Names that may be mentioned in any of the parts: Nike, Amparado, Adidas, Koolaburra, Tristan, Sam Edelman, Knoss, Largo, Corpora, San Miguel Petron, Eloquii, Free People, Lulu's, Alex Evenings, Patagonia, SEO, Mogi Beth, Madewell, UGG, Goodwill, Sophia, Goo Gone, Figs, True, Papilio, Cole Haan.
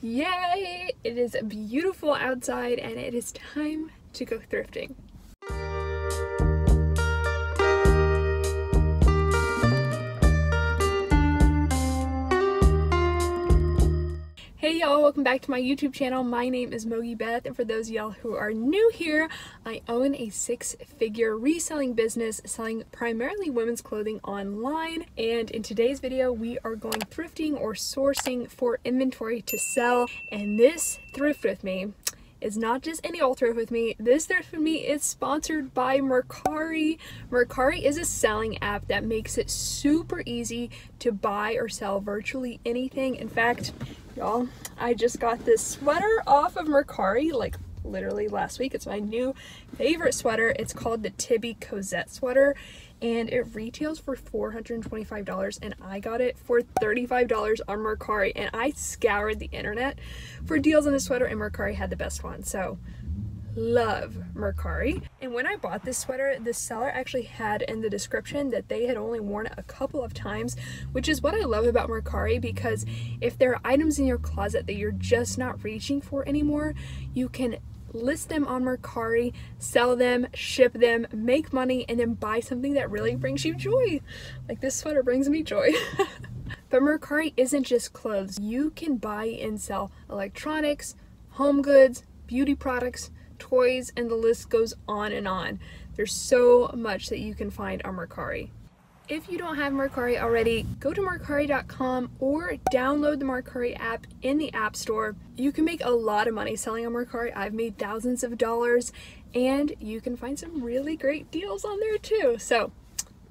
Yay! It is beautiful outside and it is time to go thrifting. Hey y'all, welcome back to my YouTube channel. My name is Mogi Beth, and for those of y'all who are new here, I own a six-figure reselling business selling primarily women's clothing online, and in today's video we are going thrifting or sourcing for inventory to sell. And this thrift with me is not just any old thrift with me. This thrift with me is sponsored by Mercari. Mercari is a selling app that makes it super easy to buy or sell virtually anything. In fact, y'all, I just got this sweater off of Mercari like literally last week. It's my new favorite sweater. It's called the Tibi Cosette sweater, and it retails for $425, and I got it for $35 on Mercari, and I scoured the internet for deals on this sweater, and Mercari had the best one. So love Mercari. And when I bought this sweater, the seller actually had in the description that they had only worn it a couple of times, which is what I love about Mercari, because if there are items in your closet that you're just not reaching for anymore, you can list them on Mercari, sell them, ship them, make money, and then buy something that really brings you joy. Like this sweater brings me joy. But Mercari isn't just clothes. You can buy and sell electronics, home goods, beauty products, toys, and the list goes on and on. There's so much that you can find on Mercari. If you don't have Mercari already, go to Mercari.com or download the Mercari app in the App Store. You can make a lot of money selling on Mercari. I've made thousands of dollars, and you can find some really great deals on there too. So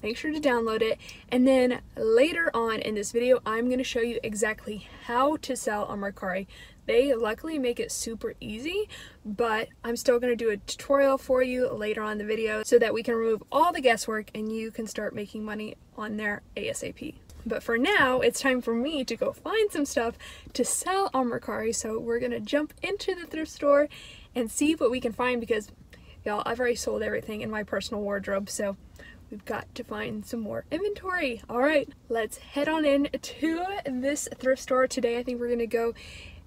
make sure to download it. And then later on in this video, I'm going to show you exactly how to sell on Mercari. They luckily make it super easy, but I'm still going to do a tutorial for you later on in the video so that we can remove all the guesswork and you can start making money on there ASAP. But for now, it's time for me to go find some stuff to sell on Mercari. So we're going to jump into the thrift store and see what we can find, because y'all, I've already sold everything in my personal wardrobe, so we've got to find some more inventory. All right, let's head on in to this thrift store today. I think we're going to go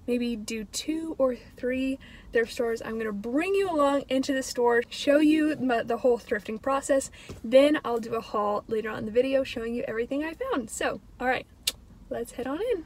maybe do 2 or 3 thrift stores. I'm going to bring you along into the store, show you the whole thrifting process, then I'll do a haul later on in the video showing you everything I found. So, all right, let's head on in.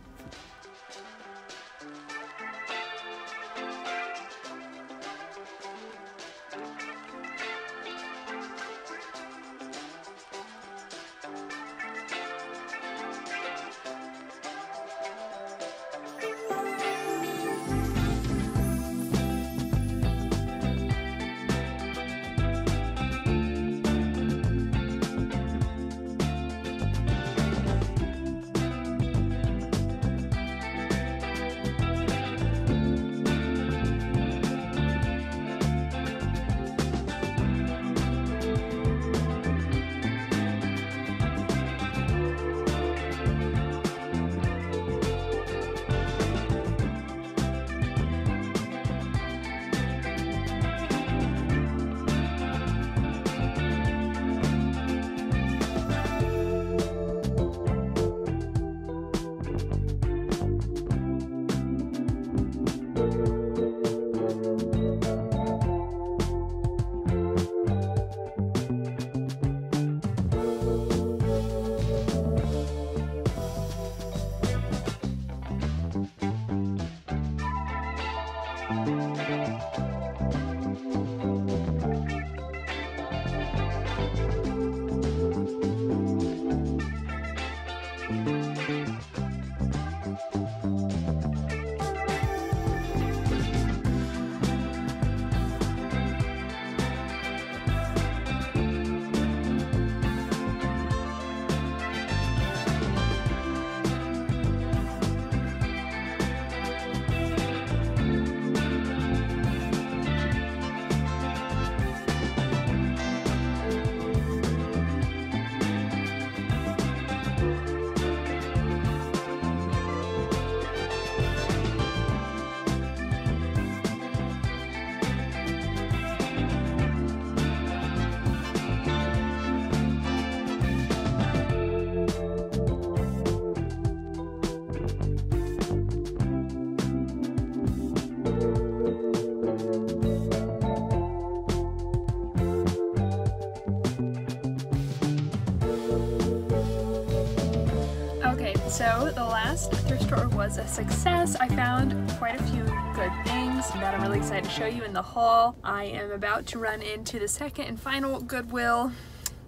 So the last thrift store was a success. I found quite a few good things that I'm really excited to show you in the haul. I am about to run into the second and final Goodwill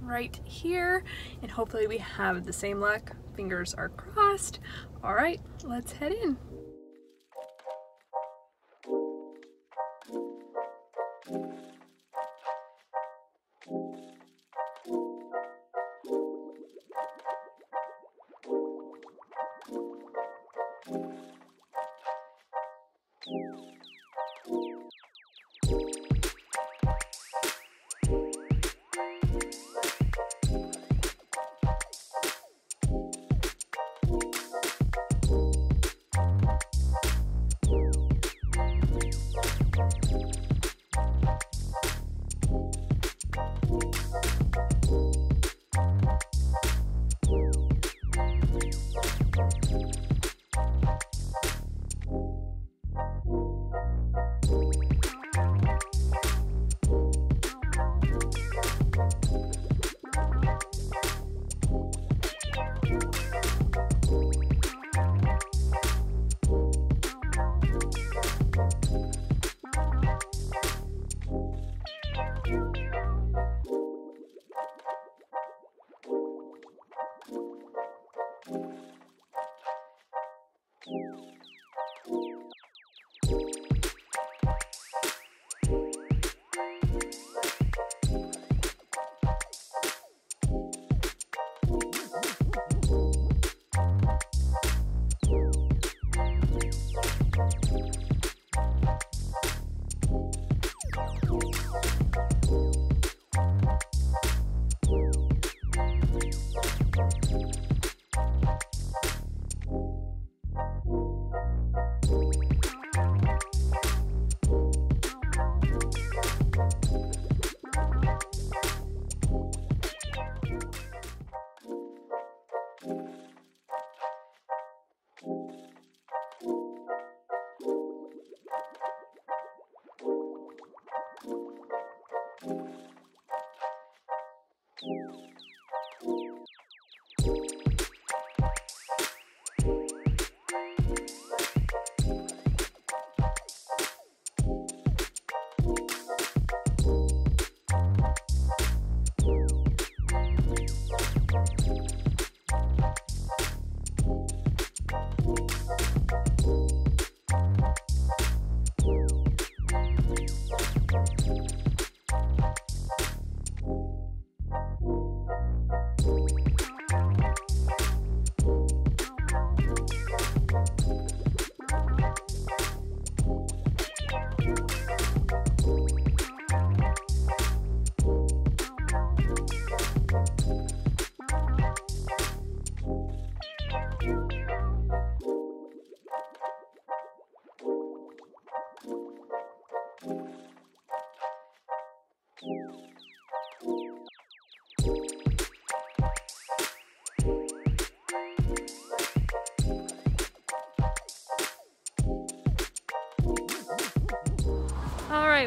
right here, and hopefully we have the same luck. Fingers are crossed. All right, let's head in.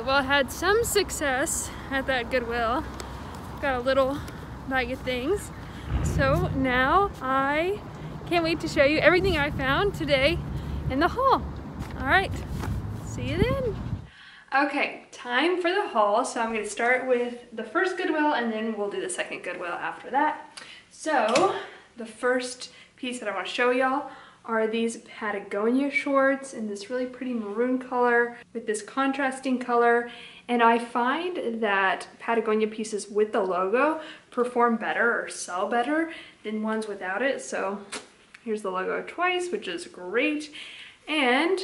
Well, I had some success at that Goodwill. Got a little bag of things. So now I can't wait to show you everything I found today in the haul. All right, see you then. Okay, time for the haul. So I'm gonna start with the first Goodwill and then we'll do the second Goodwill after that. So the first piece that I wanna show y'all are these Patagonia shorts in this really pretty maroon color with this contrasting color. And I find that Patagonia pieces with the logo perform better or sell better than ones without it. So here's the logo twice, which is great. And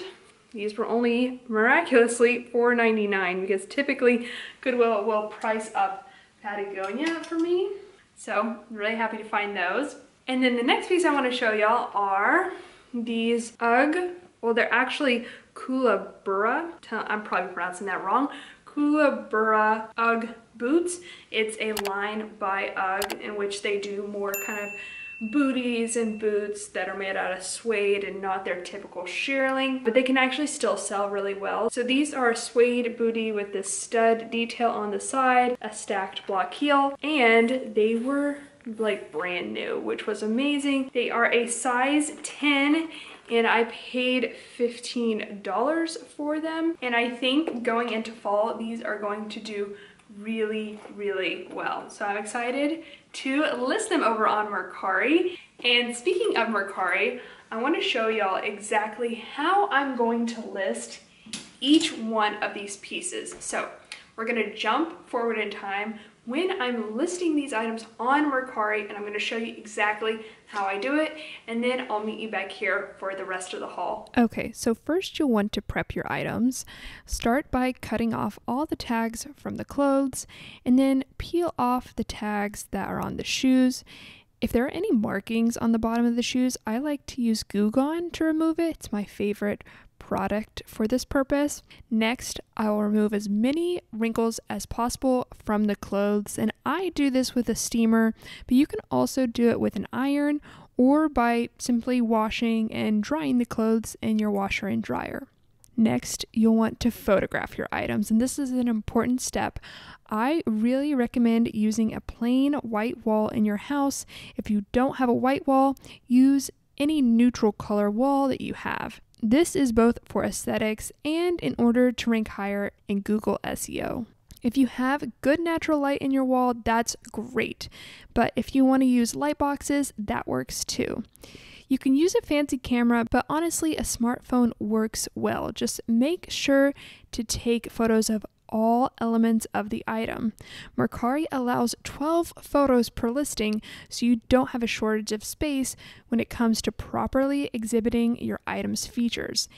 these were only miraculously $4.99 because typically Goodwill will price up Patagonia for me. So I'm really happy to find those. And then the next piece I want to show y'all are these UGG, well, they're actually Koolaburra, I'm probably pronouncing that wrong, Koolaburra UGG boots. It's a line by UGG in which they do more kind of booties and boots that are made out of suede and not their typical shearling, but they can actually still sell really well. So these are a suede bootie with this stud detail on the side, a stacked block heel, and they were like brand new, which was amazing. They are a size 10 and I paid $15 for them. And I think going into fall, these are going to do really, really well. So I'm excited to list them over on Mercari. And speaking of Mercari, I want to show y'all exactly how I'm going to list each one of these pieces. So we're going to jump forward in time when I'm listing these items on Mercari, and I'm going to show you exactly how I do it, and then I'll meet you back here for the rest of the haul. Okay, so first you'll want to prep your items. Start by cutting off all the tags from the clothes, and then peel off the tags that are on the shoes. If there are any markings on the bottom of the shoes, I like to use Goo Gone to remove it. It's my favorite product for this purpose. Next, I will remove as many wrinkles as possible from the clothes, and I do this with a steamer, but you can also do it with an iron or by simply washing and drying the clothes in your washer and dryer. Next, you'll want to photograph your items, and this is an important step. I really recommend using a plain white wall in your house. If you don't have a white wall, use any neutral color wall that you have. This is both for aesthetics and in order to rank higher in Google SEO. If you have good natural light in your wall, that's great. But if you want to use light boxes, that works too. You can use a fancy camera, but honestly, a smartphone works well. Just make sure to take photos of all elements of the item. Mercari allows 12 photos per listing, so you don't have a shortage of space when it comes to properly exhibiting your item's features.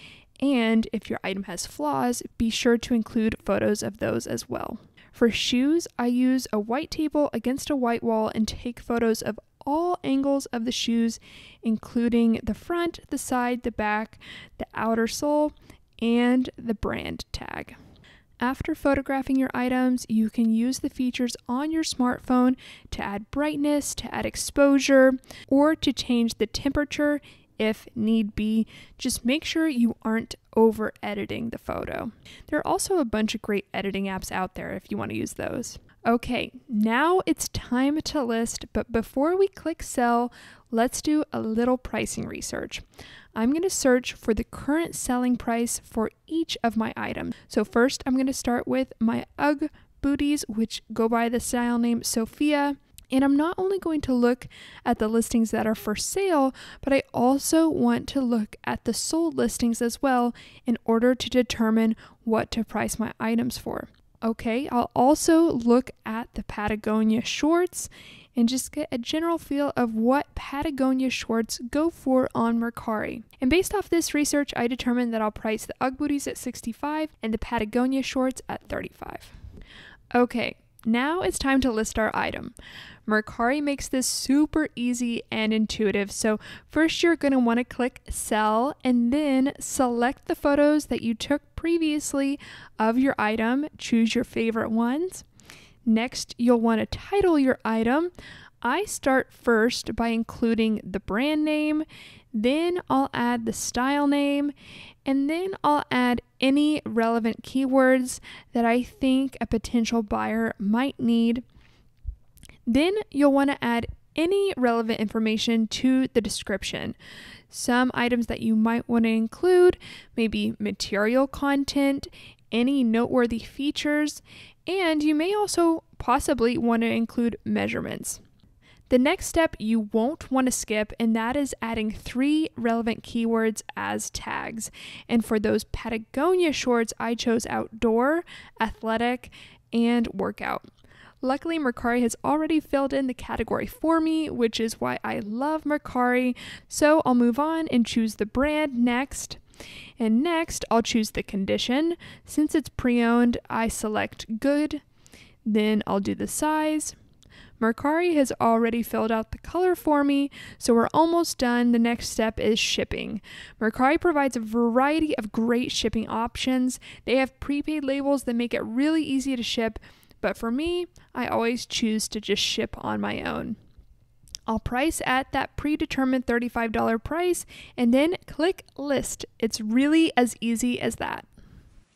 And if your item has flaws, be sure to include photos of those as well. For shoes, I use a white table against a white wall and take photos of all angles of the shoes, including the front, the side, the back, the outer sole, and the brand tag. After photographing your items, you can use the features on your smartphone to add brightness, to add exposure, or to change the temperature if need be. Just make sure you aren't over editing the photo. There are also a bunch of great editing apps out there if you want to use those. Okay, now it's time to list, but before we click sell, let's do a little pricing research. I'm going to search for the current selling price for each of my items. So first, I'm going to start with my UGG booties, which go by the style name Sophia. And I'm not only going to look at the listings that are for sale, but I also want to look at the sold listings as well in order to determine what to price my items for. Okay, I'll also look at the Patagonia shorts and just get a general feel of what Patagonia shorts go for on Mercari. And based off this research, I determined that I'll price the UGG booties at $65 and the Patagonia shorts at $35. Okay, now it's time to list our item. Mercari makes this super easy and intuitive. So first you're going to want to click sell and then select the photos that you took previously of your item. Choose your favorite ones. Next, you'll want to title your item. I start first by including the brand name, then I'll add the style name, and then I'll add any relevant keywords that I think a potential buyer might need. Then you'll want to add any relevant information to the description. Some items that you might want to include, maybe material content, any noteworthy features, and you may also possibly want to include measurements. The next step you won't want to skip, and that is adding 3 relevant keywords as tags. And for those Patagonia shorts, I chose outdoor, athletic, and workout. Luckily, Mercari has already filled in the category for me, which is why I love Mercari. So I'll move on and choose the brand next. And next, I'll choose the condition. Since it's pre-owned, I select good. Then I'll do the size. Mercari has already filled out the color for me, so we're almost done. The next step is shipping. Mercari provides a variety of great shipping options. They have prepaid labels that make it really easy to ship, but for me, I always choose to just ship on my own. I'll price at that predetermined $35 price and then click list. It's really as easy as that.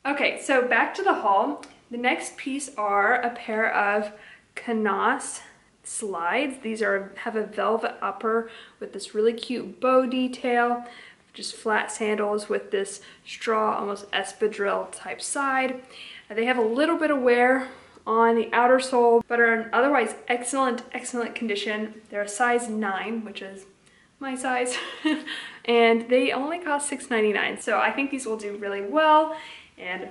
Okay, so back to the haul. The next piece are a pair of Knoss slides. These are have a velvet upper with this really cute bow detail, just flat sandals with this straw, almost espadrille type side. They have a little bit of wear on the outer sole, but are in otherwise excellent condition. They're a size 9, which is my size, and they only cost $6.99. So I think these will do really well, and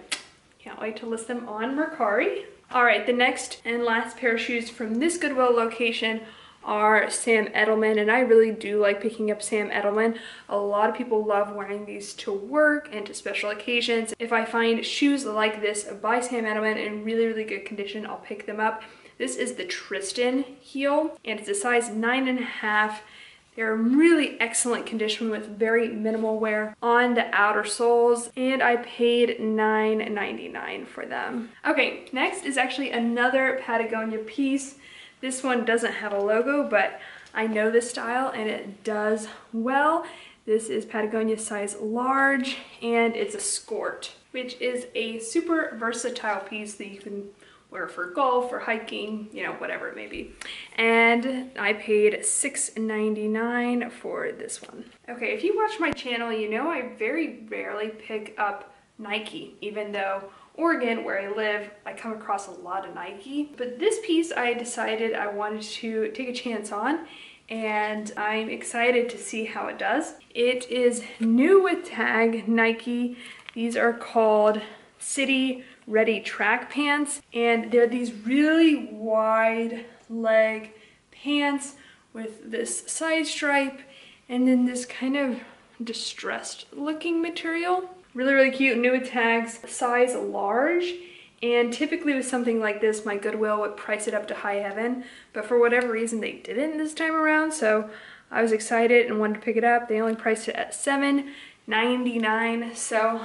can't wait to list them on Mercari. All right, the next and last pair of shoes from this Goodwill location are Sam Edelman, and I really do like picking up Sam Edelman. A lot of people love wearing these to work and to special occasions. If I find shoes like this by Sam Edelman in really good condition, I'll pick them up. This is the Tristan heel, and it's a size 9.5. They're in really excellent condition with very minimal wear on the outer soles, and I paid $9.99 for them. Okay, next is actually another Patagonia piece. This one doesn't have a logo, but I know this style and it does well. This is Patagonia size large, and it's a skort, which is a super versatile piece that you can wear for golf or hiking, you know, whatever it may be. And I paid $6.99 for this one. Okay, if you watch my channel, you know I very rarely pick up Nike, even though Oregon, where I live, I come across a lot of Nike. But this piece I decided I wanted to take a chance on, and I'm excited to see how it does. It is new with tag Nike. These are called City Ready Track Pants, and they're these really wide leg pants with this side stripe and then this kind of distressed looking material. Really cute, new with tags, size large, and typically with something like this, my Goodwill would price it up to high heaven, but for whatever reason they didn't this time around, so I was excited and wanted to pick it up. They only priced it at $7.99, so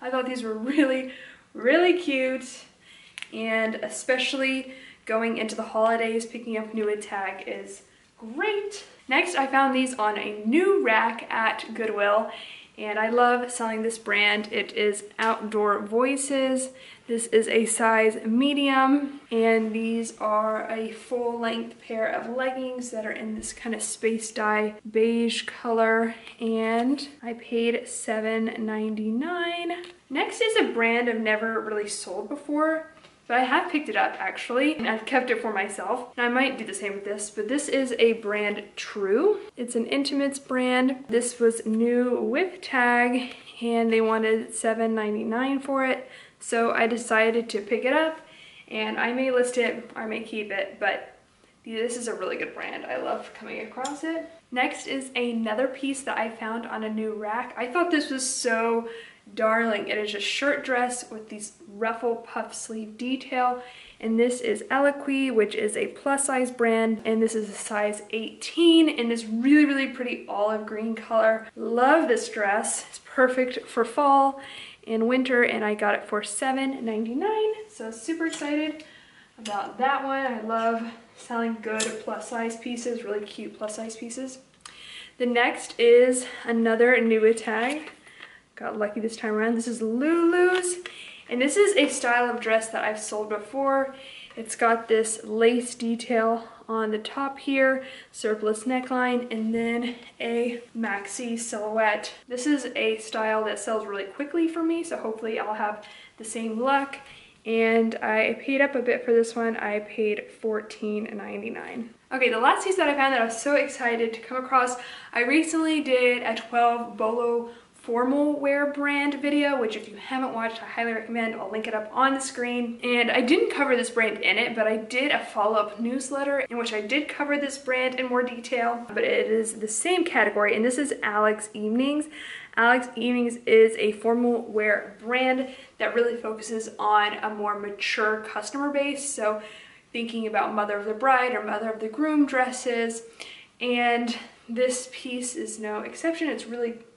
I thought these were really cute, and especially going into the holidays, picking up new with tag is great. Next, I found these on a new rack at Goodwill, and I love selling this brand. It is Outdoor Voices. This is a size medium, and these are a full-length pair of leggings that are in this kind of space dye beige color, and I paid $7.99. Next is a brand I've never really sold before, but I have picked it up actually, and I've kept it for myself. And I might do the same with this, but this is a brand True. It's an intimates brand. This was new with tag, and they wanted $7.99 for it. So I decided to pick it up, and I may list it or I may keep it, but this is a really good brand. I love coming across it. Next is another piece that I found on a new rack. I thought this was so darling. It is a shirt dress with these ruffle puff sleeve detail, and this is Eloquii, which is a plus size brand, and this is a size 18 in this really pretty olive green color. Love this dress. It's perfect for fall and winter, and I got it for $7.99, so super excited about that one. I love selling good plus size pieces, really cute plus size pieces. The next is another new tag. Got lucky this time around. This is Lulu's, and this is a style of dress that I've sold before. It's got this lace detail on the top here, surplice neckline, and then a maxi silhouette. This is a style that sells really quickly for me, so hopefully I'll have the same luck. And I paid up a bit for this one. I paid $14.99. Okay, the last piece that I found that I was so excited to come across, I recently did a 12 Bolo formal wear brand video, which if you haven't watched, I highly recommend. I'll link it up on the screen. And I didn't cover this brand in it, but I did a follow-up newsletter in which I did cover this brand in more detail, but it is the same category, and this is Alex Evenings. Alex Evenings is a formal wear brand that really focuses on a more mature customer base, so thinking about mother of the bride or mother of the groom dresses, and this piece is no exception. It's really pretty.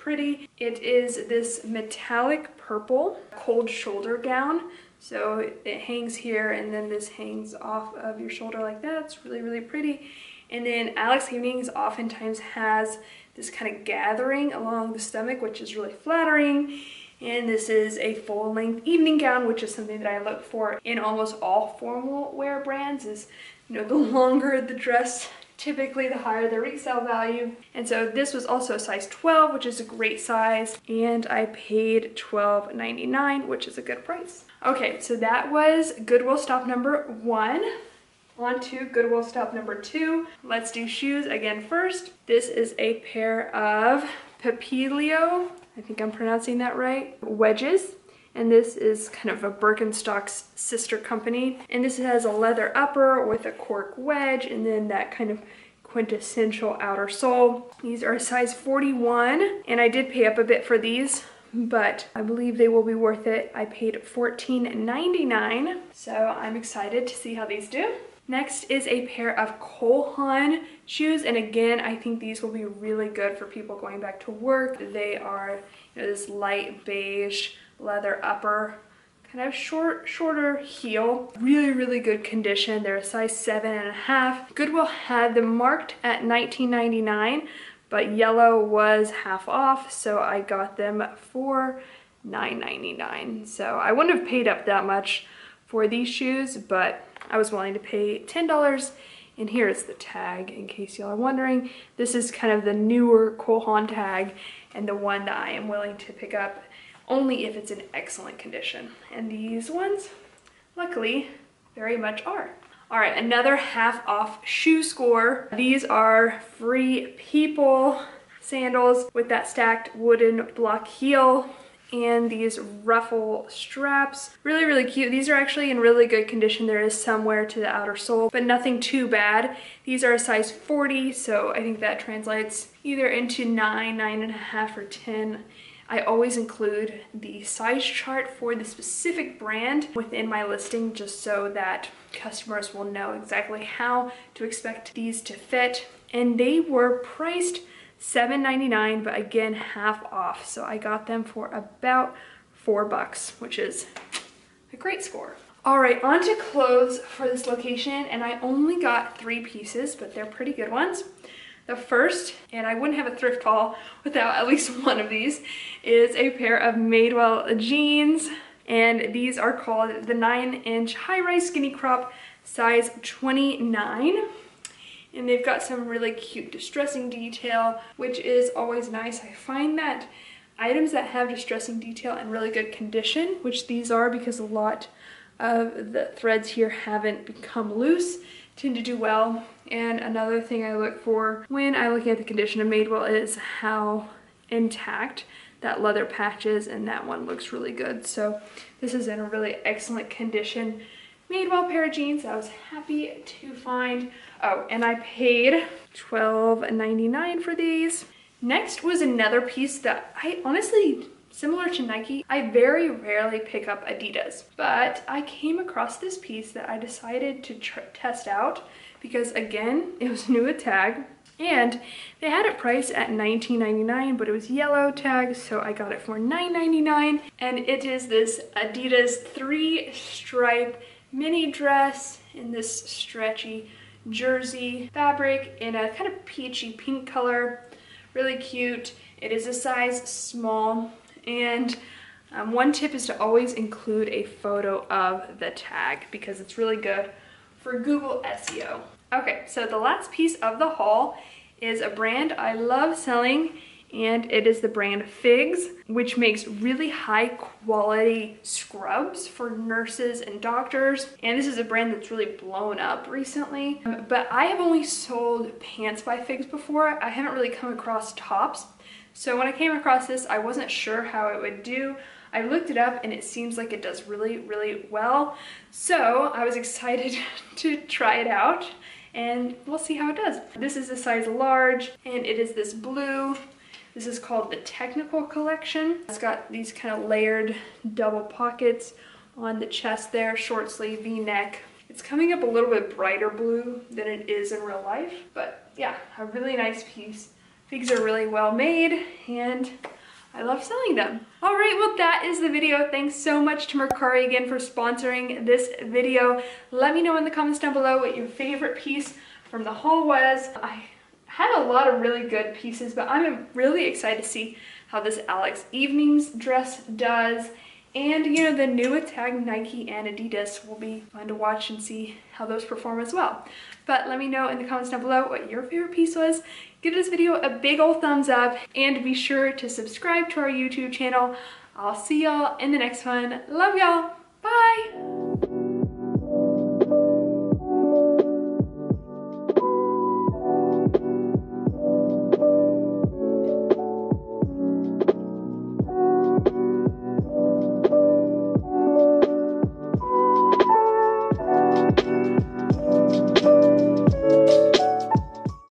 It is this metallic purple cold shoulder gown. So it hangs here, and then this hangs off of your shoulder like that. It's really pretty. And then Alex Evenings oftentimes has this kind of gathering along the stomach, which is really flattering. And this is a full-length evening gown, which is something that I look for in almost all formal wear brands is, you know, the longer the dress, typically the higher the resale value. And so this was also a size 12, which is a great size. And I paid $12.99, which is a good price. Okay, so that was Goodwill stop number 1. On to Goodwill stop number 2. Let's do shoes again first. This is a pair of Papilio, I think I'm pronouncing that right, wedges. And this is kind of a Birkenstock's sister company. And this has a leather upper with a cork wedge and then that kind of quintessential outer sole. These are a size 41 and I did pay up a bit for these, but I believe they will be worth it. I paid $14.99, so I'm excited to see how these do. Next is a pair of Cole Haan shoes, and again, I think these will be really good for people going back to work. They are, you know, this light beige leather upper, kind of shorter heel. Really good condition. They're a size 7.5. Goodwill had them marked at $19.99, but yellow was half off, so I got them for $9.99. So I wouldn't have paid up that much for these shoes, but I was willing to pay $10, and here is the tag in case y'all are wondering. This is kind of the newer Cole Haan tag and the one that I am willing to pick up only if it's in excellent condition. And these ones, luckily, very much are. All right, another half off shoe score. These are Free People sandals with that stacked wooden block heel and these ruffle straps. Really cute. These are actually in really good condition. There is some wear to the outer sole, but nothing too bad. These are a size 40, so I think that translates either into 9, 9.5, or 10. I always include the size chart for the specific brand within my listing just so that customers will know exactly how to expect these to fit. And they were priced $7.99, but again, half off. So I got them for about $4, which is a great score. All right, on to clothes for this location. And I only got 3 pieces, but they're pretty good ones. The first, and I wouldn't have a thrift haul without at least one of these, is a pair of Madewell jeans. And these are called the 9-inch high-rise skinny crop, size 29. And they've got some really cute distressing detail, which is always nice. I find that items that have distressing detail in really good condition, which these are because a lot of the threads here haven't become loose, tend to do well. And another thing I look for when I look at the condition of Madewell is how intact that leather patch is, and that one looks really good. So this is in a really excellent condition Madewell pair of jeans I was happy to find. Oh, and I paid $12.99 for these. Next was another piece that I honestly, similar to Nike, I very rarely pick up Adidas, but I came across this piece that I decided to test out because, again, it was new at tag and they had it priced at $19.99, but it was yellow tag, so I got it for $9.99. And it is this Adidas 3-stripe mini dress in this stretchy jersey fabric in a kind of peachy pink color. Really cute. It is a size small. And one tip is to always include a photo of the tag because it's really good for Google SEO. Okay, so the last piece of the haul is a brand I love selling, and it is the brand Figs, which makes really high quality scrubs for nurses and doctors. And this is a brand that's really blown up recently, but I have only sold pants by Figs before. I haven't really come across tops. So when I came across this, I wasn't sure how it would do. I looked it up and it seems like it does really well. So I was excited to try it out and we'll see how it does. This is a size large and it is this blue. This is called the Technical Collection. It's got these kind of layered double pockets on the chest there, short sleeve, V-neck. It's coming up a little bit brighter blue than it is in real life, but yeah, a really nice piece. Figs are really well made and I love selling them. All right, well, that is the video. Thanks so much to Mercari again for sponsoring this video. Let me know in the comments down below what your favorite piece from the haul was. I had a lot of really good pieces, but I'm really excited to see how this Alex Evenings dress does. And, you know, the new attack Nike and Adidas will be fun to watch and see how those perform as well. But let me know in the comments down below what your favorite piece was. Give this video a big ol' thumbs up and be sure to subscribe to our YouTube channel. I'll see y'all in the next one. Love y'all. Bye!